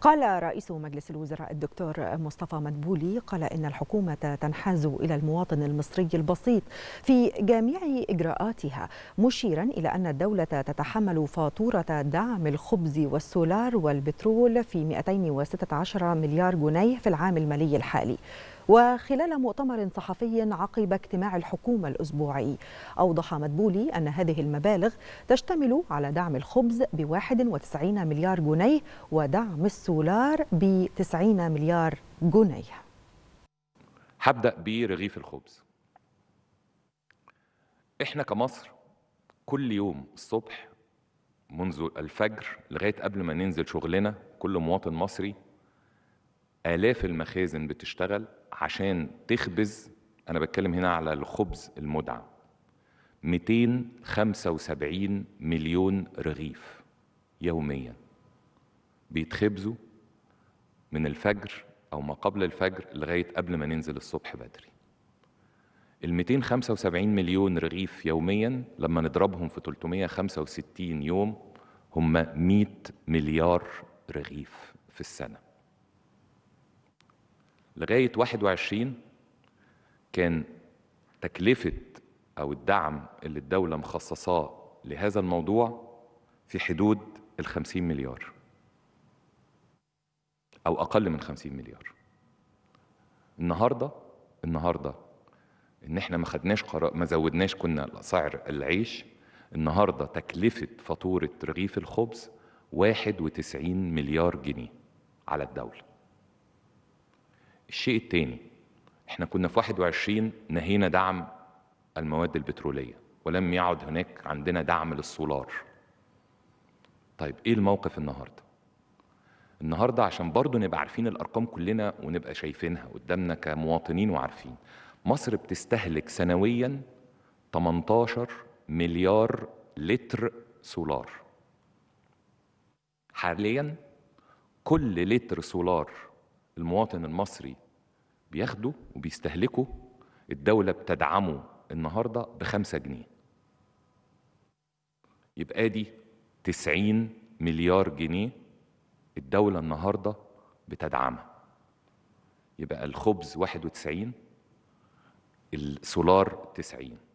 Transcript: قال رئيس مجلس الوزراء الدكتور مصطفى مدبولي قال إن الحكومة تنحاز إلى المواطن المصري البسيط في جميع إجراءاتها، مشيرا إلى أن الدولة تتحمل فاتورة دعم الخبز والسولار والبترول في 216 مليار جنيه في العام المالي الحالي. وخلال مؤتمر صحفي عقب اجتماع الحكومة الأسبوعي، أوضح مدبولي أن هذه المبالغ تشتمل على دعم الخبز ب 91 مليار جنيه ودعم السولار ب 90 مليار جنيه. هبدأ برغيف الخبز. إحنا كمصر كل يوم الصبح منذ الفجر لغاية قبل ما ننزل شغلنا، كل مواطن مصري، آلاف المخازن بتشتغل عشان تخبز. أنا بتكلم هنا على الخبز المدعم، 275 مليون رغيف يوميا بيتخبزوا من الفجر أو ما قبل الفجر لغاية قبل ما ننزل الصبح بدري. ال 275 مليون رغيف يوميا لما نضربهم في 365 يوم هم 100 مليار رغيف في السنة. لغاية 21 كان تكلفة أو الدعم اللي الدولة مخصصاه لهذا الموضوع في حدود ال 50 مليار أو أقل من 50 مليار. النهاردة إن إحنا ما خدناش قرار، ما زودناش كنا سعر العيش. النهاردة تكلفة فاتورة رغيف الخبز 91 مليار جنيه على الدولة. الشيء الثاني، احنا كنا في 21 نهينا دعم المواد البترولية ولم يعد هناك عندنا دعم للسولار. طيب ايه الموقف النهارده؟ النهارده عشان برضو نبقى عارفين الارقام كلنا ونبقى شايفينها قدامنا كمواطنين وعارفين، مصر بتستهلك سنويا 18 مليار لتر سولار. حاليا كل لتر سولار المواطن المصري بياخده وبيستهلكه الدولة بتدعمه النهاردة ب5 جنيه. يبقى دي 90 مليار جنيه الدولة النهاردة بتدعمها. يبقى الخبز 91، السولار 90.